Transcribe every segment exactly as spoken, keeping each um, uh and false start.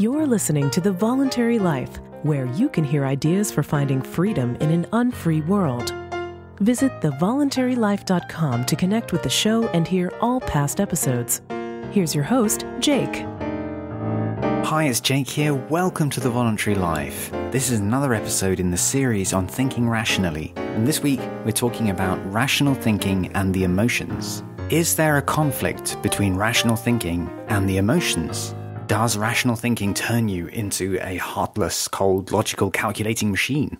You're listening to The Voluntary Life, where you can hear ideas for finding freedom in an unfree world. Visit the voluntary life dot com to connect with the show and hear all past episodes. Here's your host, Jake. Hi, it's Jake here. Welcome to The Voluntary Life. This is another episode in the series on thinking rationally, and this week we're talking about rational thinking and the emotions. Is there a conflict between rational thinking and the emotions? Does rational thinking turn you into a heartless, cold, logical, calculating machine?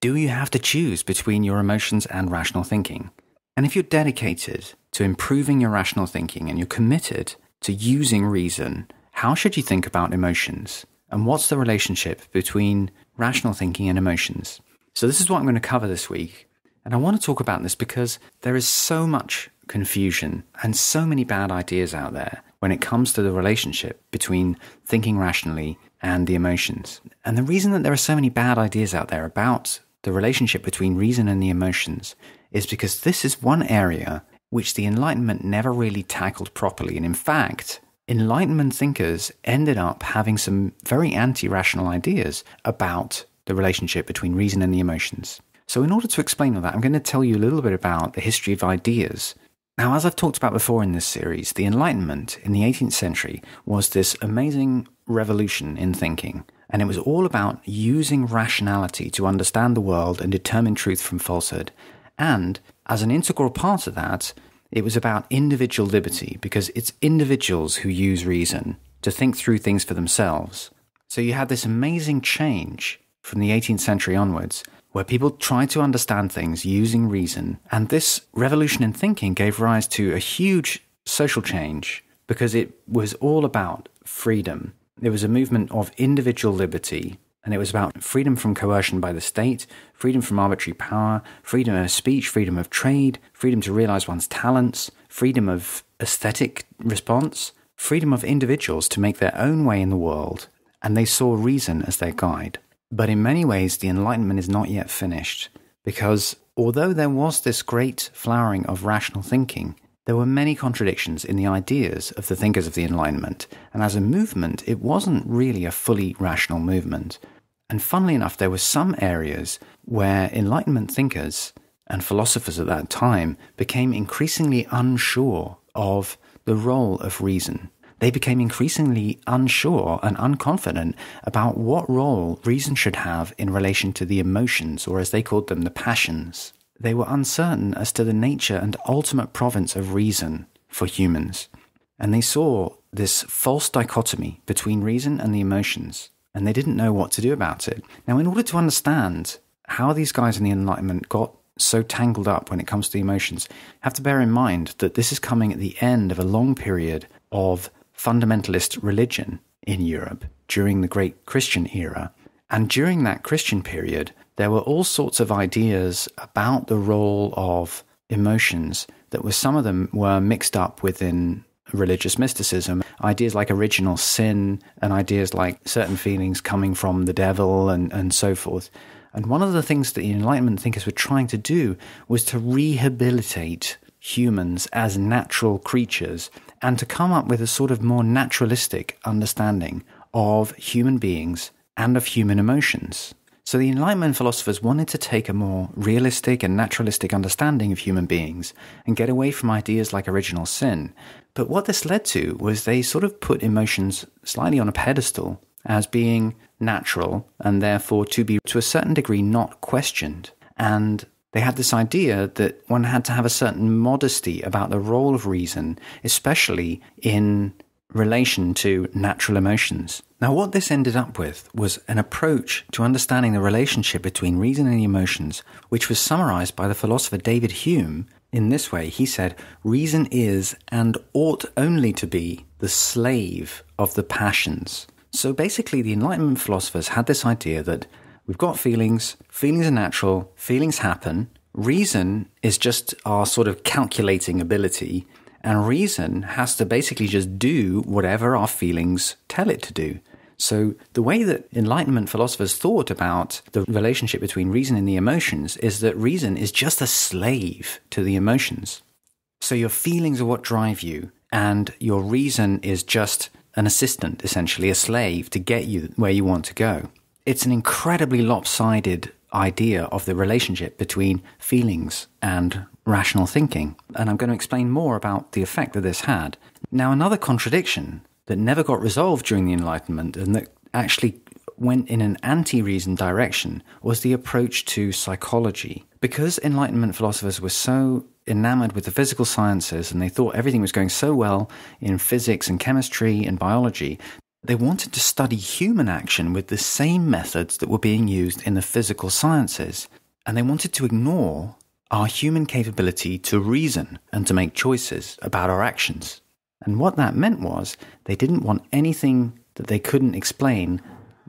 Do you have to choose between your emotions and rational thinking? And if you're dedicated to improving your rational thinking and you're committed to using reason, how should you think about emotions? And what's the relationship between rational thinking and emotions? So this is what I'm going to cover this week. And I want to talk about this because there is so much confusion and so many bad ideas out there when it comes to the relationship between thinking rationally and the emotions. And the reason that there are so many bad ideas out there about the relationship between reason and the emotions is because this is one area which the Enlightenment never really tackled properly. And in fact, Enlightenment thinkers ended up having some very anti-rational ideas about the relationship between reason and the emotions. So in order to explain all that, I'm going to tell you a little bit about the history of ideas. Now, as I've talked about before in this series, the Enlightenment in the eighteenth century was this amazing revolution in thinking, and it was all about using rationality to understand the world and determine truth from falsehood. And as an integral part of that, it was about individual liberty, because it's individuals who use reason to think through things for themselves. So you had this amazing change from the eighteenth century onwards, where people tried to understand things using reason. And this revolution in thinking gave rise to a huge social change, because it was all about freedom. It was a movement of individual liberty, and it was about freedom from coercion by the state, freedom from arbitrary power, freedom of speech, freedom of trade, freedom to realize one's talents, freedom of aesthetic response, freedom of individuals to make their own way in the world, and they saw reason as their guide. But in many ways, the Enlightenment is not yet finished, because although there was this great flowering of rational thinking, there were many contradictions in the ideas of the thinkers of the Enlightenment, and as a movement, it wasn't really a fully rational movement. And funnily enough, there were some areas where Enlightenment thinkers and philosophers at that time became increasingly unsure of the role of reason. They became increasingly unsure and unconfident about what role reason should have in relation to the emotions, or as they called them, the passions. They were uncertain as to the nature and ultimate province of reason for humans. And they saw this false dichotomy between reason and the emotions, and they didn't know what to do about it. Now, in order to understand how these guys in the Enlightenment got so tangled up when it comes to the emotions, you have to bear in mind that this is coming at the end of a long period of fundamentalist religion in Europe during the great Christian era. And during that Christian period, there were all sorts of ideas about the role of emotions that were, some of them were mixed up within religious mysticism, ideas like original sin and ideas like certain feelings coming from the devil and, and so forth. And one of the things that the Enlightenment thinkers were trying to do was to rehabilitate humans as natural creatures and to come up with a sort of more naturalistic understanding of human beings and of human emotions. So the Enlightenment philosophers wanted to take a more realistic and naturalistic understanding of human beings and get away from ideas like original sin. But what this led to was they sort of put emotions slightly on a pedestal as being natural and therefore to be to a certain degree not questioned. And they had this idea that one had to have a certain modesty about the role of reason, especially in relation to natural emotions. Now, what this ended up with was an approach to understanding the relationship between reason and the emotions, which was summarized by the philosopher David Hume in this way. He said, "Reason is and ought only to be the slave of the passions." So basically, the Enlightenment philosophers had this idea that we've got feelings, feelings are natural, feelings happen, reason is just our sort of calculating ability, and reason has to basically just do whatever our feelings tell it to do. So the way that Enlightenment philosophers thought about the relationship between reason and the emotions is that reason is just a slave to the emotions. So your feelings are what drive you, and your reason is just an assistant, essentially, a slave to get you where you want to go. It's an incredibly lopsided idea of the relationship between feelings and rational thinking. And I'm going to explain more about the effect that this had. Now, another contradiction that never got resolved during the Enlightenment and that actually went in an anti-reason direction was the approach to psychology. Because Enlightenment philosophers were so enamored with the physical sciences and they thought everything was going so well in physics and chemistry and biology, they wanted to study human action with the same methods that were being used in the physical sciences. And they wanted to ignore our human capability to reason and to make choices about our actions. And what that meant was they didn't want anything that they couldn't explain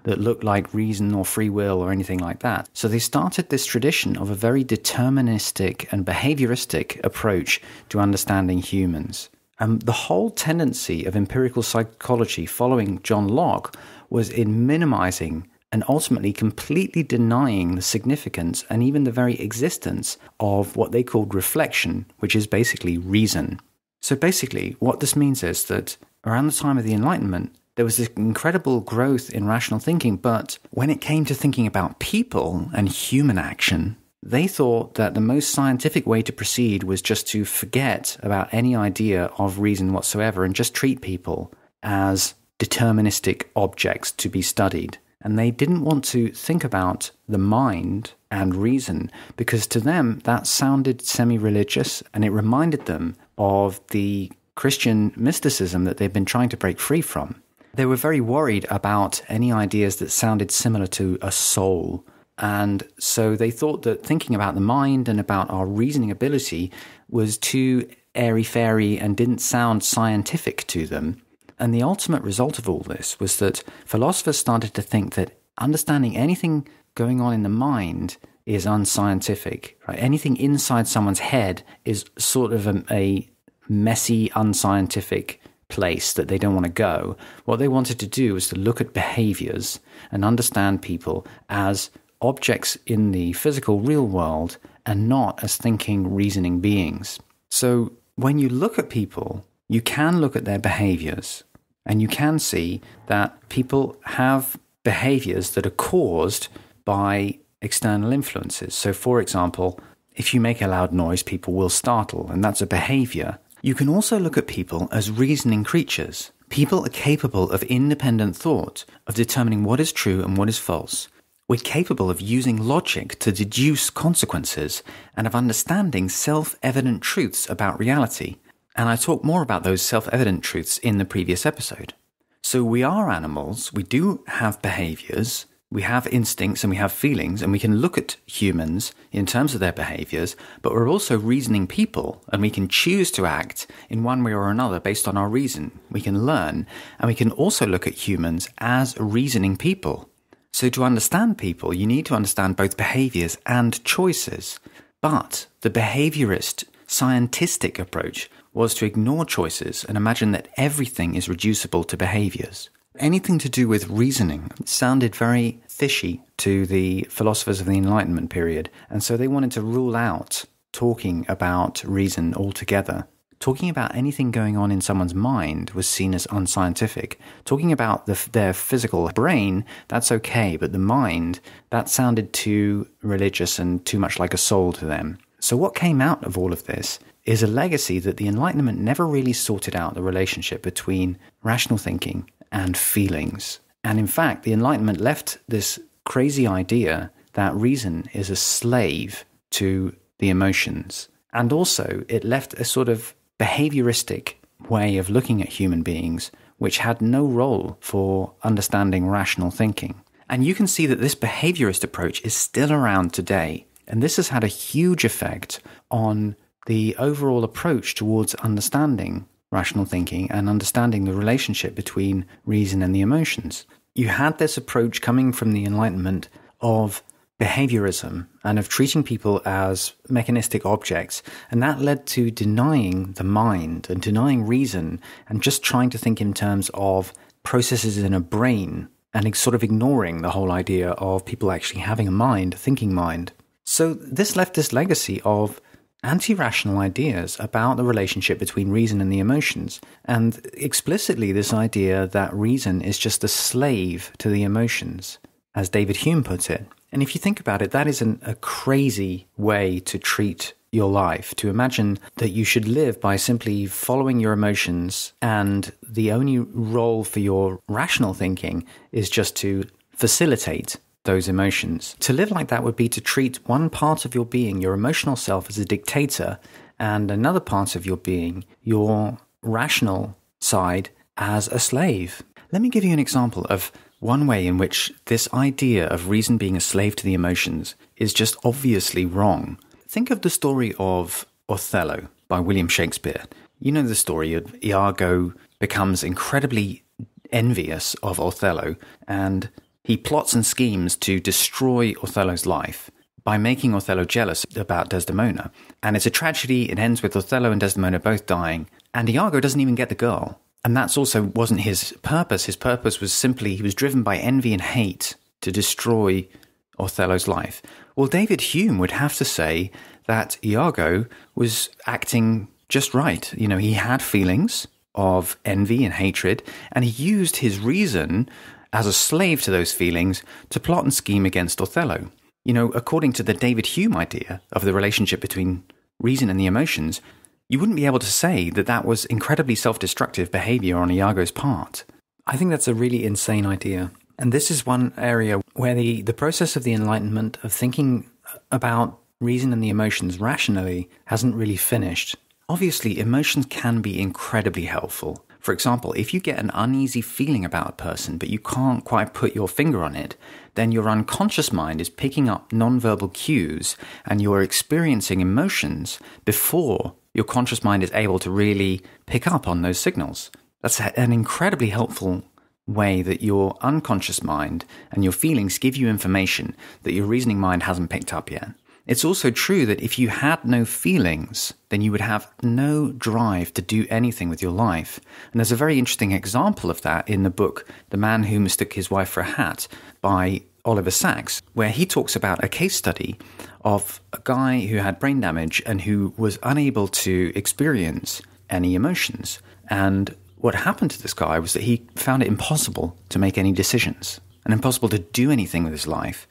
that looked like reason or free will or anything like that. So they started this tradition of a very deterministic and behavioristic approach to understanding humans. And the whole tendency of empirical psychology following John Locke was in minimizing and ultimately completely denying the significance and even the very existence of what they called reflection, which is basically reason. So basically, what this means is that around the time of the Enlightenment, there was this incredible growth in rational thinking, but when it came to thinking about people and human action, they thought that the most scientific way to proceed was just to forget about any idea of reason whatsoever and just treat people as deterministic objects to be studied. And they didn't want to think about the mind and reason because to them that sounded semi-religious and it reminded them of the Christian mysticism that they've been trying to break free from. They were very worried about any ideas that sounded similar to a soul. And so they thought that thinking about the mind and about our reasoning ability was too airy-fairy and didn't sound scientific to them. And the ultimate result of all this was that philosophers started to think that understanding anything going on in the mind is unscientific. Right? Anything inside someone's head is sort of a, a messy, unscientific place that they don't want to go. What they wanted to do was to look at behaviors and understand people as objects in the physical real world and not as thinking, reasoning beings. So when you look at people, you can look at their behaviors and you can see that people have behaviors that are caused by external influences. So for example, if you make a loud noise, people will startle, and that's a behavior. You can also look at people as reasoning creatures. People are capable of independent thought, of determining what is true and what is false. We're capable of using logic to deduce consequences and of understanding self-evident truths about reality. And I talk more about those self-evident truths in the previous episode. So we are animals, we do have behaviors, we have instincts and we have feelings, and we can look at humans in terms of their behaviors, but we're also reasoning people, and we can choose to act in one way or another based on our reason. We can learn, and we can also look at humans as reasoning people. So to understand people, you need to understand both behaviors and choices. But the behaviorist, scientistic approach was to ignore choices and imagine that everything is reducible to behaviors. Anything to do with reasoning sounded very fishy to the philosophers of the Enlightenment period, and so they wanted to rule out talking about reason altogether. Talking about anything going on in someone's mind was seen as unscientific. Talking about the, their physical brain, that's okay, but the mind, that sounded too religious and too much like a soul to them. So what came out of all of this is a legacy that the Enlightenment never really sorted out the relationship between rational thinking and feelings. And in fact, the Enlightenment left this crazy idea that reason is a slave to the emotions. And also, it left a sort of behavioristic way of looking at human beings, which had no role for understanding rational thinking. And you can see that this behaviorist approach is still around today. And this has had a huge effect on the overall approach towards understanding rational thinking and understanding the relationship between reason and the emotions. You had this approach coming from the Enlightenment of behaviorism and of treating people as mechanistic objects, and that led to denying the mind and denying reason and just trying to think in terms of processes in a brain and sort of ignoring the whole idea of people actually having a mind, a thinking mind. So this left this legacy of anti-rational ideas about the relationship between reason and the emotions, and explicitly this idea that reason is just a slave to the emotions, as David Hume puts it. And if you think about it, that is an, a crazy way to treat your life, to imagine that you should live by simply following your emotions and the only role for your rational thinking is just to facilitate those emotions. To live like that would be to treat one part of your being, your emotional self, as a dictator, and another part of your being, your rational side, as a slave. Let me give you an example of one way in which this idea of reason being a slave to the emotions is just obviously wrong. Think of the story of Othello by William Shakespeare. You know the story of Iago becomes incredibly envious of Othello, and he plots and schemes to destroy Othello's life by making Othello jealous about Desdemona. And it's a tragedy. It ends with Othello and Desdemona both dying, and Iago doesn't even get the girl. And that's also wasn't his purpose. His purpose was simply he was driven by envy and hate to destroy Othello's life. Well, David Hume would have to say that Iago was acting just right. You know, he had feelings of envy and hatred, and he used his reason as a slave to those feelings to plot and scheme against Othello. You know, according to the David Hume idea of the relationship between reason and the emotions, you wouldn't be able to say that that was incredibly self-destructive behavior on Iago's part. I think that's a really insane idea. And this is one area where the, the process of the Enlightenment, of thinking about reason and the emotions rationally, hasn't really finished. Obviously, emotions can be incredibly helpful. For example, if you get an uneasy feeling about a person but you can't quite put your finger on it, then your unconscious mind is picking up nonverbal cues and you're experiencing emotions before your conscious mind is able to really pick up on those signals. That's an incredibly helpful way that your unconscious mind and your feelings give you information that your reasoning mind hasn't picked up yet. It's also true that if you had no feelings, then you would have no drive to do anything with your life. And there's a very interesting example of that in the book The Man Who Mistook His Wife for a Hat by Oliver Sacks, where he talks about a case study of a guy who had brain damage and who was unable to experience any emotions. And what happened to this guy was that he found it impossible to make any decisions and impossible to do anything with his life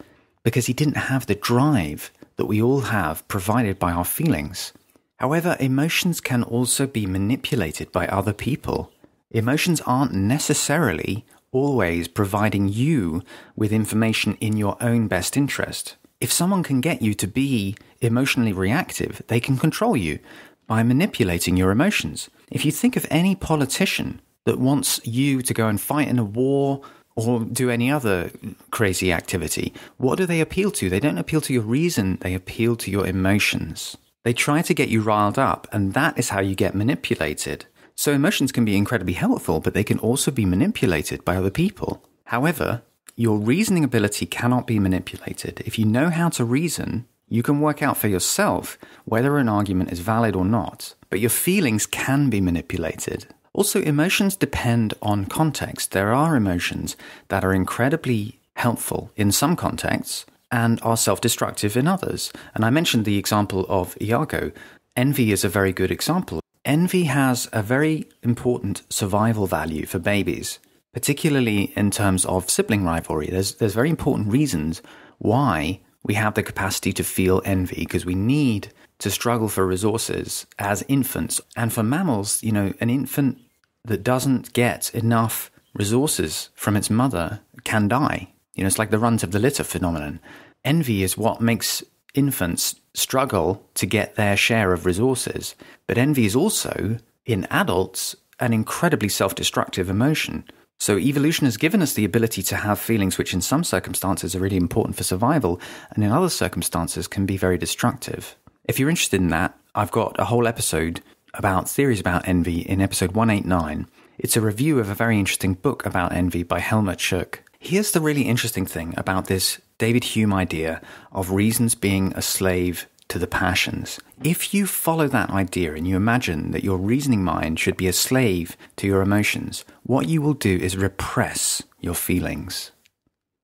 because he didn't have the drive that we all have provided by our feelings. However, emotions can also be manipulated by other people. Emotions aren't necessarily always providing you with information in your own best interest. If someone can get you to be emotionally reactive, they can control you by manipulating your emotions. If you think of any politician that wants you to go and fight in a war or do any other crazy activity, what do they appeal to? They don't appeal to your reason, they appeal to your emotions. They try to get you riled up, and that is how you get manipulated. So emotions can be incredibly helpful, but they can also be manipulated by other people. However, your reasoning ability cannot be manipulated. If you know how to reason, you can work out for yourself whether an argument is valid or not, but your feelings can be manipulated. Also, emotions depend on context. There are emotions that are incredibly helpful in some contexts and are self-destructive in others. And I mentioned the example of Iago. Envy is a very good example. Envy has a very important survival value for babies, particularly in terms of sibling rivalry. There's, there's very important reasons why we have the capacity to feel envy, because we need to struggle for resources as infants. And for mammals, you know, an infant that doesn't get enough resources from its mother can die. You know, it's like the runt of the litter phenomenon. Envy is what makes infants struggle to get their share of resources. But envy is also, in adults, an incredibly self-destructive emotion. So evolution has given us the ability to have feelings which in some circumstances are really important for survival, and in other circumstances can be very destructive. If you're interested in that, I've got a whole episode about theories about envy in episode one eighty-nine. It's a review of a very interesting book about envy by Helmut Schoek. Here's the really interesting thing about this David Hume idea of reasons being a slave to the passions. If you follow that idea and you imagine that your reasoning mind should be a slave to your emotions, what you will do is repress your feelings.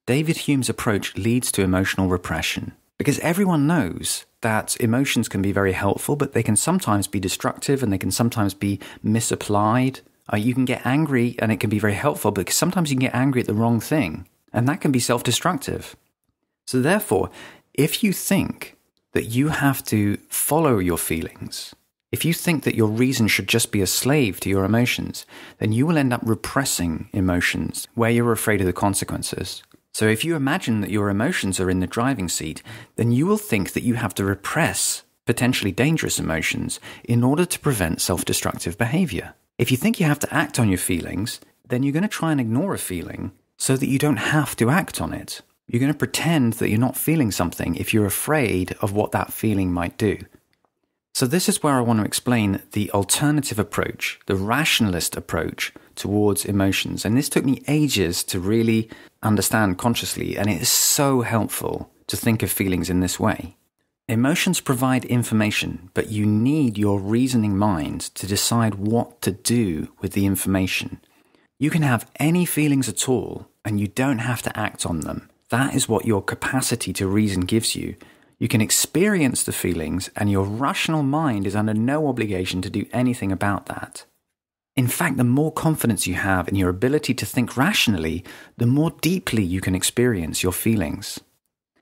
David Hume's approach leads to emotional repression. Because everyone knows that emotions can be very helpful, but they can sometimes be destructive and they can sometimes be misapplied. Uh, you can get angry and it can be very helpful, but sometimes you can get angry at the wrong thing, and that can be self-destructive. So therefore, if you think that you have to follow your feelings, if you think that your reason should just be a slave to your emotions, then you will end up repressing emotions where you're afraid of the consequences. So if you imagine that your emotions are in the driving seat, then you will think that you have to repress potentially dangerous emotions in order to prevent self-destructive behavior. If you think you have to act on your feelings, then you're going to try and ignore a feeling so that you don't have to act on it. You're going to pretend that you're not feeling something if you're afraid of what that feeling might do. So this is where I want to explain the alternative approach, the rationalist approach towards emotions. And this took me ages to really understand consciously, and it is so helpful to think of feelings in this way. Emotions provide information, but you need your reasoning mind to decide what to do with the information. You can have any feelings at all, and you don't have to act on them. That is what your capacity to reason gives you. You can experience the feelings, and your rational mind is under no obligation to do anything about that. In fact, the more confidence you have in your ability to think rationally, the more deeply you can experience your feelings.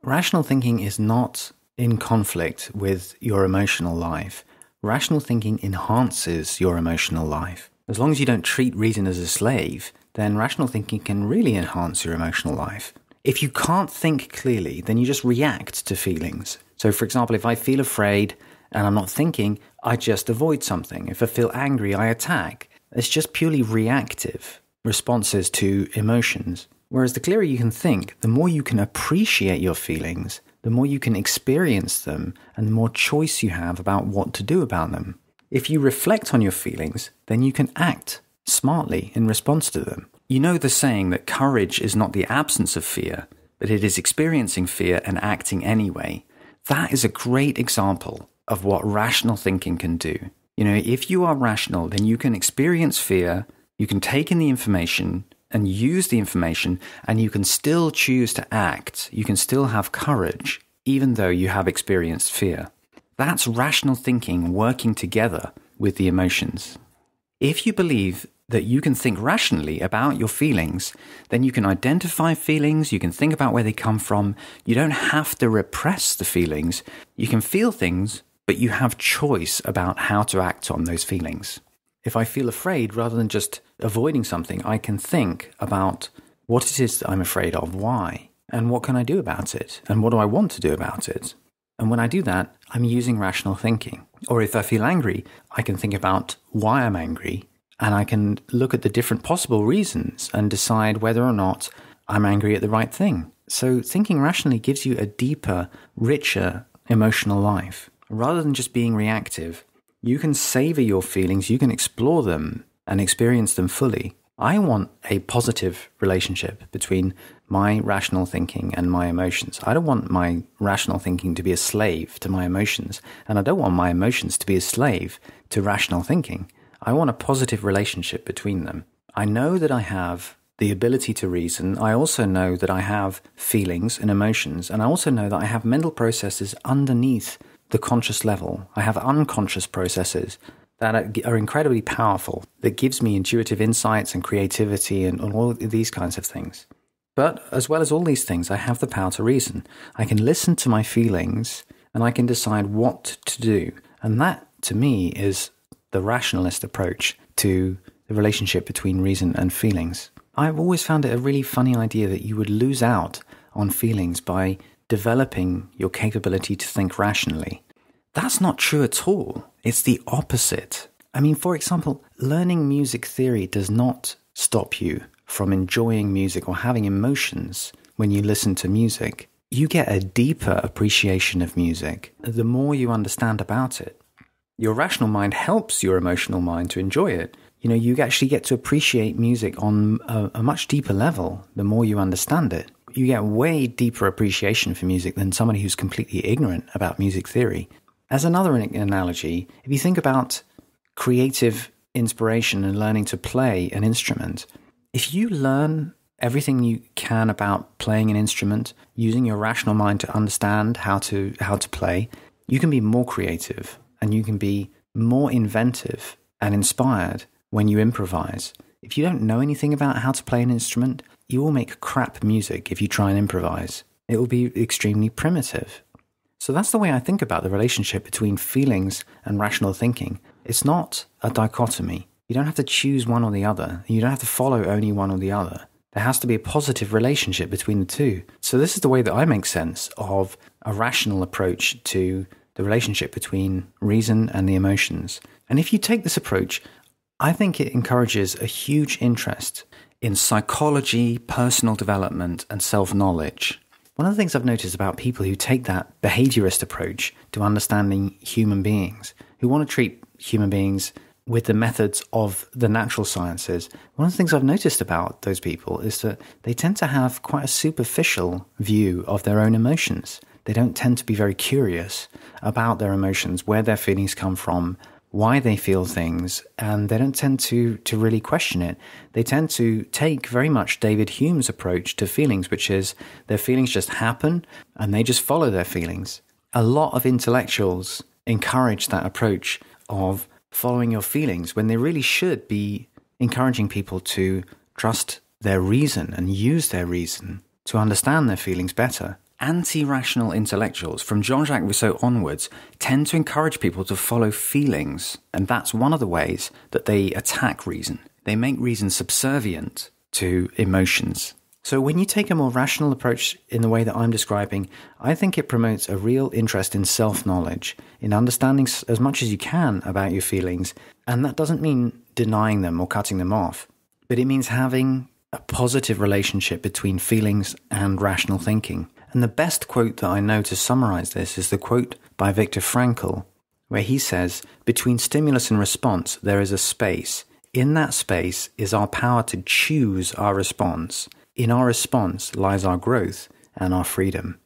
Rational thinking is not in conflict with your emotional life. Rational thinking enhances your emotional life. As long as you don't treat reason as a slave, then rational thinking can really enhance your emotional life. If you can't think clearly, then you just react to feelings. So for example, if I feel afraid and I'm not thinking, I just avoid something. If I feel angry, I attack. It's just purely reactive responses to emotions. Whereas the clearer you can think, the more you can appreciate your feelings, the more you can experience them, and the more choice you have about what to do about them. If you reflect on your feelings, then you can act smartly in response to them. You know the saying that courage is not the absence of fear, but it is experiencing fear and acting anyway. That is a great example of what rational thinking can do. You know, if you are rational, then you can experience fear, you can take in the information and use the information, and you can still choose to act. You can still have courage, even though you have experienced fear. That's rational thinking working together with the emotions. If you believe that you can think rationally about your feelings, then you can identify feelings, you can think about where they come from, you don't have to repress the feelings, you can feel things, but you have choice about how to act on those feelings. If I feel afraid, rather than just avoiding something, I can think about what it is that I'm afraid of, why, and what can I do about it, and what do I want to do about it. And when I do that, I'm using rational thinking. Or if I feel angry, I can think about why I'm angry, and I can look at the different possible reasons and decide whether or not I'm angry at the right thing. So thinking rationally gives you a deeper, richer emotional life. Rather than just being reactive, you can savor your feelings, you can explore them and experience them fully. I want a positive relationship between my rational thinking and my emotions. I don't want my rational thinking to be a slave to my emotions, and I don't want my emotions to be a slave to rational thinking. I want a positive relationship between them. I know that I have the ability to reason. I also know that I have feelings and emotions. And I also know that I have mental processes underneath the conscious level. I have unconscious processes that are incredibly powerful, that gives me intuitive insights and creativity and all these kinds of things. But as well as all these things, I have the power to reason. I can listen to my feelings and I can decide what to do. And that, to me, is the rationalist approach to the relationship between reason and feelings. I've always found it a really funny idea that you would lose out on feelings by developing your capability to think rationally. That's not true at all. It's the opposite. I mean, for example, learning music theory does not stop you from enjoying music or having emotions when you listen to music. You get a deeper appreciation of music the more you understand about it. Your rational mind helps your emotional mind to enjoy it. You know, you actually get to appreciate music on a, a much deeper level the more you understand it. You get way deeper appreciation for music than somebody who's completely ignorant about music theory. As another analogy, if you think about creative inspiration and learning to play an instrument, if you learn everything you can about playing an instrument, using your rational mind to understand how to how to play, you can be more creative and you can be more inventive and inspired when you improvise. If you don't know anything about how to play an instrument, you will make crap music if you try and improvise. It will be extremely primitive. So that's the way I think about the relationship between feelings and rational thinking. It's not a dichotomy. You don't have to choose one or the other. You don't have to follow only one or the other. There has to be a positive relationship between the two. So this is the way that I make sense of a rational approach to the relationship between reason and the emotions. And if you take this approach, I think it encourages a huge interest in psychology, personal development, and self-knowledge. One of the things I've noticed about people who take that behaviorist approach to understanding human beings, who want to treat human beings with the methods of the natural sciences, one of the things I've noticed about those people is that they tend to have quite a superficial view of their own emotions. They don't tend to be very curious about their emotions, where their feelings come from, why they feel things, and they don't tend to, to really question it. They tend to take very much David Hume's approach to feelings, which is their feelings just happen and they just follow their feelings. A lot of intellectuals encourage that approach of following your feelings when they really should be encouraging people to trust their reason and use their reason to understand their feelings better. Anti-rational intellectuals from Jean-Jacques Rousseau onwards tend to encourage people to follow feelings, and that's one of the ways that they attack reason. They make reason subservient to emotions. So when you take a more rational approach in the way that I'm describing, I think it promotes a real interest in self-knowledge, in understanding as much as you can about your feelings, and that doesn't mean denying them or cutting them off, but it means having a positive relationship between feelings and rational thinking. And the best quote that I know to summarize this is the quote by Viktor Frankl, where he says, "Between stimulus and response, there is a space. In that space is our power to choose our response. In our response lies our growth and our freedom."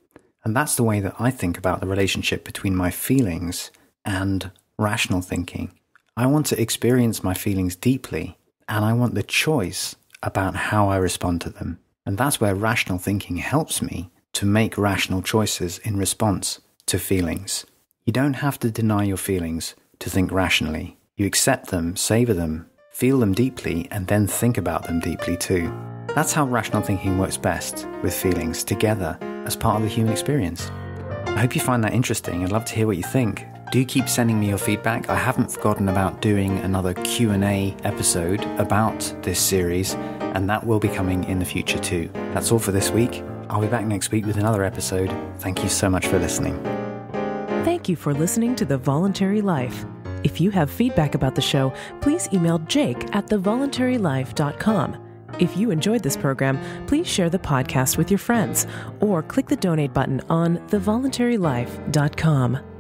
And that's the way that I think about the relationship between my feelings and rational thinking. I want to experience my feelings deeply, and I want the choice about how I respond to them. And that's where rational thinking helps me to make rational choices in response to feelings. You don't have to deny your feelings to think rationally. You accept them, savor them, feel them deeply, and then think about them deeply too. That's how rational thinking works best with feelings together as part of the human experience. I hope you find that interesting. I'd love to hear what you think. Do keep sending me your feedback. I haven't forgotten about doing another Q and A episode about this series, and that will be coming in the future too. That's all for this week. I'll be back next week with another episode. Thank you so much for listening. Thank you for listening to The Voluntary Life. If you have feedback about the show, please email Jake at the voluntary life dot com. If you enjoyed this program, please share the podcast with your friends or click the donate button on the voluntary life dot com.